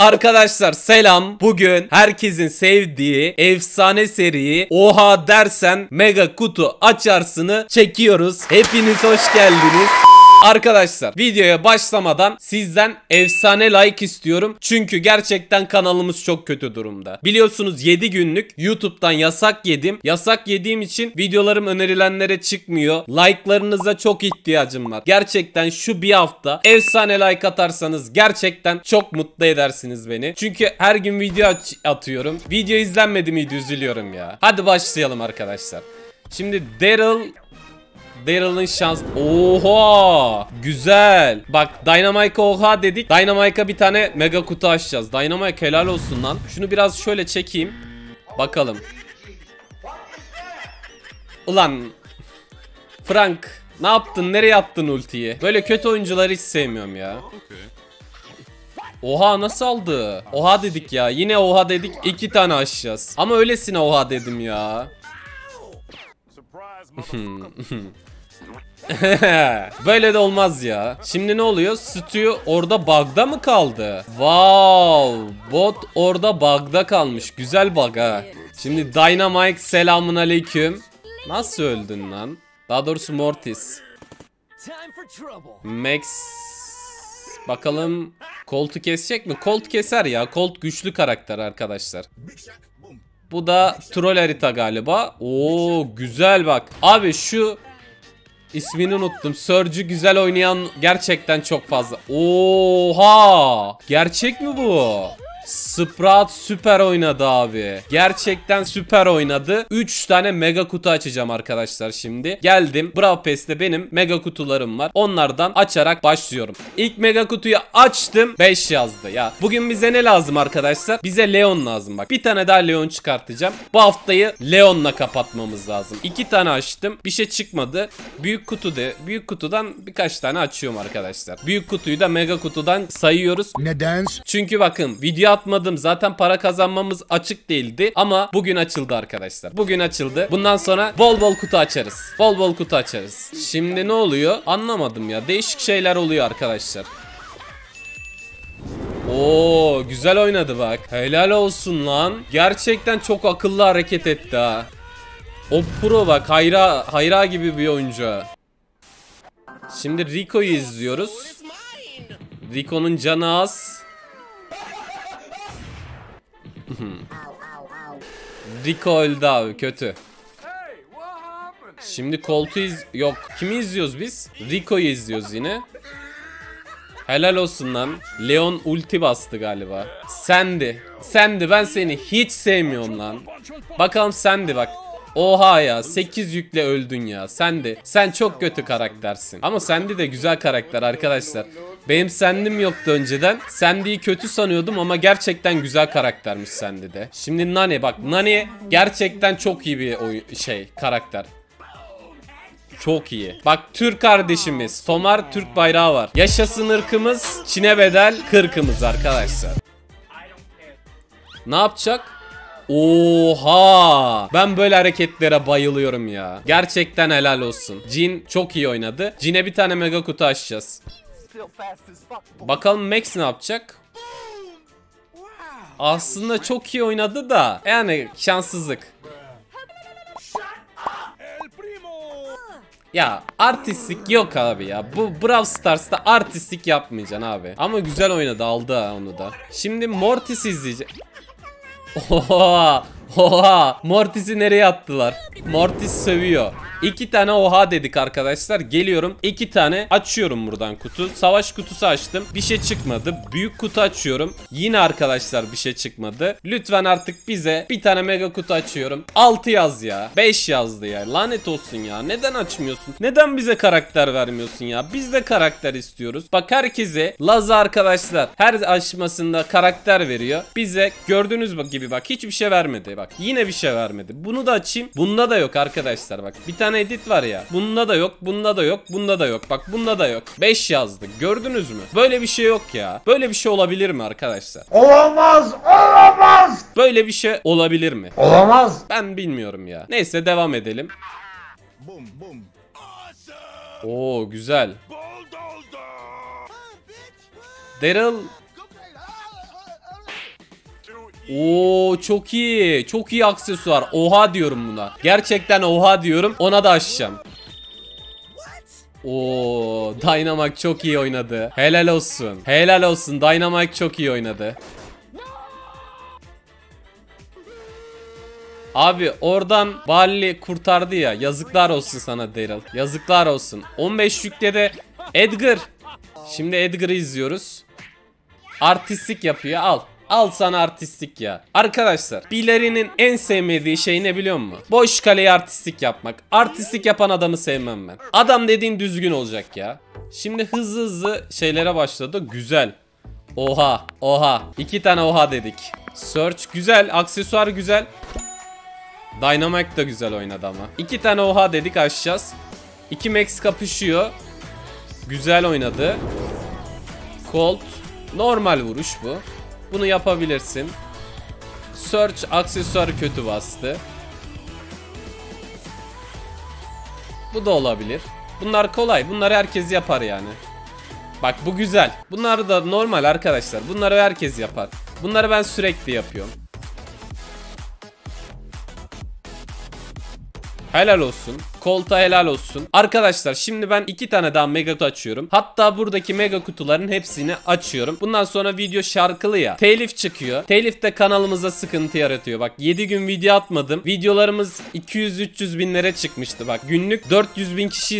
Arkadaşlar selam. Bugün herkesin sevdiği efsane seriyi Oha dersen mega kutu açarsını çekiyoruz. Hepiniz hoş geldiniz. Arkadaşlar videoya başlamadan sizden efsane like istiyorum. Çünkü gerçekten kanalımız çok kötü durumda. Biliyorsunuz 7 günlük YouTube'dan yasak yedim. Yasak yediğim için videolarım önerilenlere çıkmıyor. Like'larınıza çok ihtiyacım var. Gerçekten şu bir hafta efsane like atarsanız gerçekten çok mutlu edersiniz beni. Çünkü her gün video atıyorum. Video izlenmedi miydi üzülüyorum ya. Hadi başlayalım arkadaşlar. Şimdi Daryl'ın şans. Oha! Güzel. Bak Dynamike oha dedik. Dynamike'a bir tane mega kutu açacağız. Dynamike helal olsun lan. Şunu biraz şöyle çekeyim. Bakalım. Ulan. Frank. Ne yaptın? Nereye attın ultiyi? Böyle kötü oyuncuları hiç sevmiyorum ya. Oha nasıl aldı? Oha dedik ya. Yine oha dedik. 2 tane açacağız. Ama öylesine oha dedim ya. Böyle de olmaz ya. Şimdi ne oluyor? Stu orada bug'da mı kaldı? Wow, bot orada bug'da kalmış. Güzel bug ha. Şimdi Dynamike selamun aleyküm. Nasıl öldün lan? Daha doğrusu Mortis. Max. Bakalım Colt'u kesecek mi? Colt keser ya. Colt güçlü karakter arkadaşlar. Bu da troll harita galiba. Oo güzel bak. Abi şu ismini unuttum. Surge'ü güzel oynayan gerçekten çok fazla. Oha! Gerçek mi bu? Sprout süper oynadı abi. Gerçekten süper oynadı. 3 tane mega kutu açacağım arkadaşlar şimdi. Geldim. Brawl Pass'te benim mega kutularım var. Onlardan açarak başlıyorum. İlk mega kutuyu açtım. 5 yazdı ya. Bugün bize ne lazım arkadaşlar? Bize Leon lazım bak. Bir tane daha Leon çıkartacağım. Bu haftayı Leon'la kapatmamız lazım. 2 tane açtım. Bir şey çıkmadı. Büyük kutu de. Büyük kutudan birkaç tane açıyorum arkadaşlar. Büyük kutuyu da mega kutudan sayıyoruz. Neden? Çünkü bakın video atmadım. Zaten para kazanmamız açık değildi ama bugün açıldı arkadaşlar. Bugün açıldı. Bundan sonra bol bol kutu açarız. Bol bol kutu açarız. Şimdi ne oluyor? Anlamadım ya. Değişik şeyler oluyor arkadaşlar. Oo, güzel oynadı bak. Helal olsun lan. Gerçekten çok akıllı hareket etti ha. O pro bak. Hayra gibi bir oyuncu. Şimdi Rico'yu izliyoruz. Rico'nun canı az. Rico öldü abi kötü. Şimdi Colt'u yok. Kimi izliyoruz biz? Rico'yu izliyoruz yine. Helal olsun lan. Leon ulti bastı galiba. Sandy ben seni hiç sevmiyorum lan. Bakalım Sandy bak. Oha ya 8 yükle öldün ya. Sandy sen çok kötü karaktersin. Ama Sandy de güzel karakter arkadaşlar. Benim Sandy'm yoktu önceden. Sandy'yi kötü sanıyordum ama gerçekten güzel karaktermiş Sandy'de. Şimdi Nani bak. Nani gerçekten çok iyi bir karakter. Çok iyi. Bak Türk kardeşimiz. Tomar Türk bayrağı var. Yaşasın ırkımız. Çin'e bedel kırkımız arkadaşlar. Ne yapacak? Oha! Ben böyle hareketlere bayılıyorum ya. Gerçekten helal olsun. Jin çok iyi oynadı. Jin'e bir tane mega kutu açacağız. Bakalım Max ne yapacak? Aslında çok iyi oynadı da yani şanssızlık. Ya artistlik yok abi ya. Bu Brawl Stars'ta artistlik yapmayacaksın abi. Ama güzel oynadı, aldı ha onu da. Şimdi Mortis izleyeceğiz. Oha! Oha! Mortis'i nereye attılar? Mortis seviyor. 2 tane oha dedik arkadaşlar. Geliyorum. 2 tane açıyorum buradan kutu. Savaş kutusu açtım. Bir şey çıkmadı. Büyük kutu açıyorum. Yine arkadaşlar bir şey çıkmadı. Lütfen artık bize bir tane mega kutu açıyorum. 6 yaz ya. 5 yazdı ya. Lanet olsun ya. Neden açmıyorsun? Neden bize karakter vermiyorsun ya? Biz de karakter istiyoruz. Bak herkese Laza arkadaşlar her açmasında karakter veriyor. Bize gördüğünüz gibi bak hiçbir şey vermedi. Bak yine bir şey vermedi. Bunu da açayım. Bunda da yok arkadaşlar bak. Bir tane edit var ya. Bunda da yok. Bunda da yok. Bunda da yok. Bak bunda da yok. 5 yazdı. Gördünüz mü? Böyle bir şey yok ya. Böyle bir şey olabilir mi arkadaşlar? Olamaz. Olamaz. Böyle bir şey olabilir mi? Olamaz. Ben bilmiyorum ya. Neyse devam edelim. Oo güzel. Darryl Oo çok iyi. Çok iyi aksesuar. Oha diyorum buna. Gerçekten oha diyorum. Ona da açacağım. Oo Dynamike çok iyi oynadı. Helal olsun. Helal olsun. Dynamike çok iyi oynadı. Abi oradan Bali kurtardı ya. Yazıklar olsun sana Darryl. Yazıklar olsun. 15'lükte de Edgar. Şimdi Edgar'ı izliyoruz. Artistlik yapıyor. Al. Al sana artistlik ya. Arkadaşlar bilerinin en sevmediği şey ne biliyor musun? Boş kaleye artistlik yapmak. Artistlik yapan adamı sevmem ben. Adam dediğin düzgün olacak ya. Şimdi hızlı hızlı şeylere başladı. Güzel. Oha. Oha. 2 tane oha dedik. Surge güzel. Aksesuar güzel. Dynamike da güzel oynadı ama. 2 tane oha dedik, açacağız. 2 Max kapışıyor. Güzel oynadı. Colt. Normal vuruş bu. Bunu yapabilirsin. Surge aksesuarı kötü bastı. Bu da olabilir. Bunlar kolay. Bunları herkes yapar yani. Bak bu güzel. Bunlar da normal arkadaşlar. Bunları herkes yapar. Bunları ben sürekli yapıyorum. Helal olsun. Colt'a helal olsun. Arkadaşlar şimdi ben 2 tane daha mega kutu açıyorum. Hatta buradaki mega kutuların hepsini açıyorum. Bundan sonra video şarkılı ya. Telif çıkıyor. Telif de kanalımıza sıkıntı yaratıyor. Bak 7 gün video atmadım. Videolarımız 200-300 binlere çıkmıştı. Bak günlük 400 bin kişi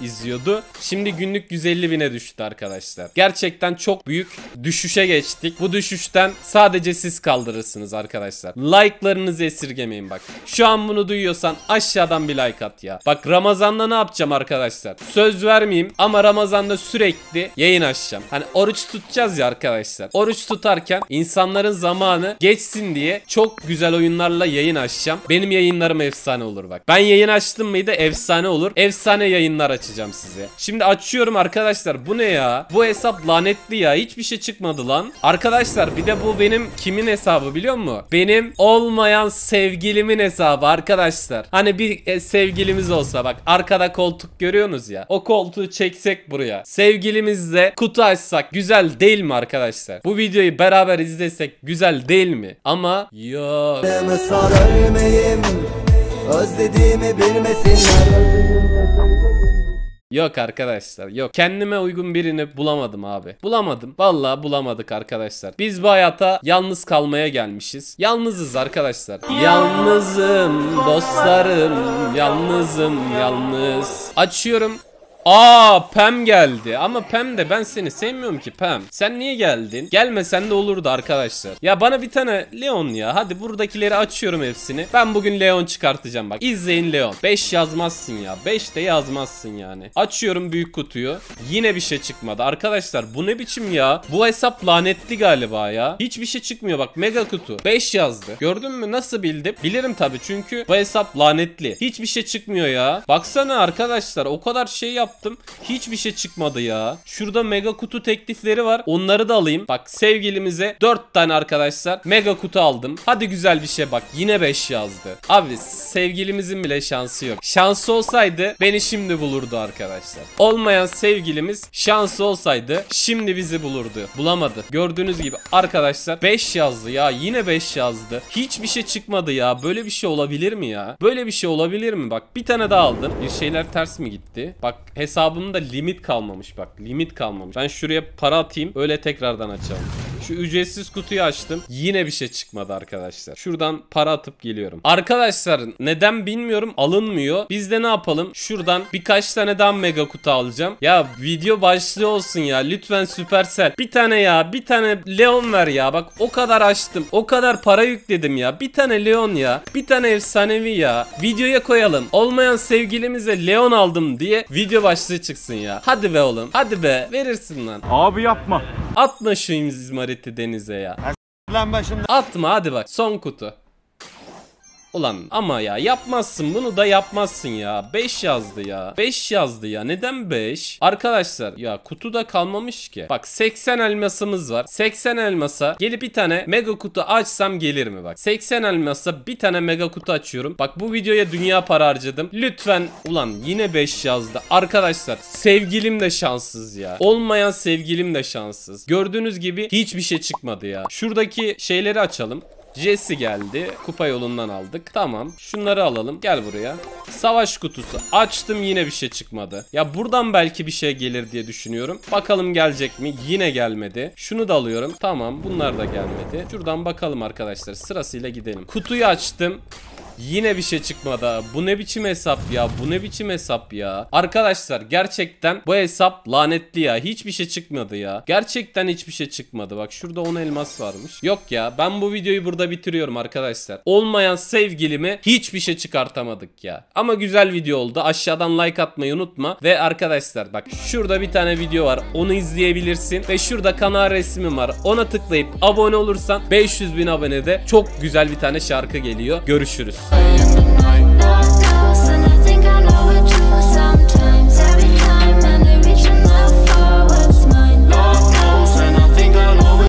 izliyordu. Şimdi günlük 150 bine düştü arkadaşlar. Gerçekten çok büyük düşüşe geçtik. Bu düşüşten sadece siz kaldırırsınız arkadaşlar. Like'larınızı esirgemeyin bak. Şu an bunu duyuyorsan aşağıdan bir like at ya. Bak Ramazan'da ne yapacağım arkadaşlar? Söz vermeyeyim ama Ramazan'da sürekli yayın açacağım. Hani oruç tutacağız ya arkadaşlar. Oruç tutarken insanların zamanı geçsin diye çok güzel oyunlarla yayın açacağım. Benim yayınlarım efsane olur bak. Ben yayın açtım mıydı efsane olur. Efsane yayınlar açacağım size. Şimdi açıyorum arkadaşlar. Bu ne ya? Bu hesap lanetli ya. Hiçbir şey çıkmadı lan. Arkadaşlar bir de bu benim kimin hesabı biliyor musun? Benim olmayan sevgilimin hesabı arkadaşlar. Hani bir sevgilimiz olsa bak arkada koltuk görüyorsunuz ya, o koltuğu çeksek buraya sevgilimizle kutu açsak güzel değil mi arkadaşlar? Bu videoyu beraber izlesek güzel değil mi? Ama yok. Yok arkadaşlar yok. Kendime uygun birini bulamadım abi. Bulamadım. Vallahi bulamadık arkadaşlar. Biz bu hayata yalnız kalmaya gelmişiz. Yalnızız arkadaşlar. Yalnızım dostlarım. Yalnızım yalnız. Açıyorum. Aa Pam geldi ama Pam de ben seni sevmiyorum ki Pam. Sen niye geldin? Gelmesen de olurdu arkadaşlar. Ya bana bir tane Leon ya. Hadi buradakileri açıyorum hepsini. Ben bugün Leon çıkartacağım bak. İzleyin Leon. 5 yazmazsın ya. 5 de yazmazsın yani. Açıyorum büyük kutuyu. Yine bir şey çıkmadı. Arkadaşlar bu ne biçim ya? Bu hesap lanetli galiba ya. Hiçbir şey çıkmıyor bak. Mega kutu. 5 yazdı. Gördün mü? Nasıl bildim? Bilirim tabii çünkü bu hesap lanetli. Hiçbir şey çıkmıyor ya. Baksana arkadaşlar o kadar şey yap. Hiçbir şey çıkmadı ya. Şurada mega kutu teklifleri var. Onları da alayım. Bak sevgilimize 4 tane arkadaşlar mega kutu aldım. Hadi güzel bir şey bak. Yine 5 yazdı. Abi sevgilimizin bile şansı yok. Şansı olsaydı beni şimdi bulurdu arkadaşlar. Olmayan sevgilimiz şansı olsaydı şimdi bizi bulurdu. Bulamadı. Gördüğünüz gibi arkadaşlar 5 yazdı ya. Yine 5 yazdı. Hiçbir şey çıkmadı ya. Böyle bir şey olabilir mi ya? Böyle bir şey olabilir mi? Bak bir tane daha aldım. Bir şeyler ters mi gitti? Bak hesabımda limit kalmamış bak. Limit kalmamış. Ben şuraya para atayım. Öyle tekrardan açalım. Şu ücretsiz kutuyu açtım. Yine bir şey çıkmadı arkadaşlar. Şuradan para atıp geliyorum. Arkadaşlar neden bilmiyorum alınmıyor. Biz de ne yapalım? Şuradan birkaç tane daha mega kutu alacağım. Ya video başlığı olsun ya. Lütfen Supercell. Bir tane ya. Bir tane Leon ver ya. Bak o kadar açtım. O kadar para yükledim ya. Bir tane Leon ya. Bir tane efsanevi ya. Videoya koyalım. Olmayan sevgilimize Leon aldım diye video başlığı çıksın ya. Hadi be oğlum. Hadi be. Verirsin lan. Abi yapma. Atma şu izmariti denize ya. Atma hadi bak. Son kutu. Ulan ama ya yapmazsın bunu da yapmazsın ya. 5 yazdı ya. 5 yazdı ya. Neden 5? Arkadaşlar ya kutuda kalmamış ki. Bak 80 elmasımız var. 80 elmasa gelip bir tane mega kutu açsam gelir mi bak. 80 elmasa bir tane mega kutu açıyorum. Bak bu videoya dünya para harcadım. Lütfen ulan yine 5 yazdı. Arkadaşlar sevgilim de şanssız ya. Olmayan sevgilim de şanssız. Gördüğünüz gibi hiçbir şey çıkmadı ya. Şuradaki şeyleri açalım. Jesse geldi. Kupa yolundan aldık. Tamam. Şunları alalım. Gel buraya. Savaş kutusu. Açtım, yine bir şey çıkmadı. Ya buradan belki bir şey gelir diye düşünüyorum. Bakalım gelecek mi? Yine gelmedi. Şunu da alıyorum. Tamam. Bunlar da gelmedi. Şuradan bakalım arkadaşlar. Sırasıyla gidelim. Kutuyu açtım. Yine bir şey çıkmadı. Bu ne biçim hesap ya? Bu ne biçim hesap ya? Arkadaşlar gerçekten bu hesap lanetli ya. Hiçbir şey çıkmadı ya. Gerçekten hiçbir şey çıkmadı. Bak şurada 10 elmas varmış. Yok ya, ben bu videoyu burada bitiriyorum arkadaşlar. Olmayan sevgilimi hiçbir şey çıkartamadık ya. Ama güzel video oldu. Aşağıdan like atmayı unutma. Ve arkadaşlar bak şurada bir tane video var. Onu izleyebilirsin. Ve şurada kanal resmim var. Ona tıklayıp abone olursan 500.000 abonede çok güzel bir tane şarkı geliyor. Görüşürüz. I am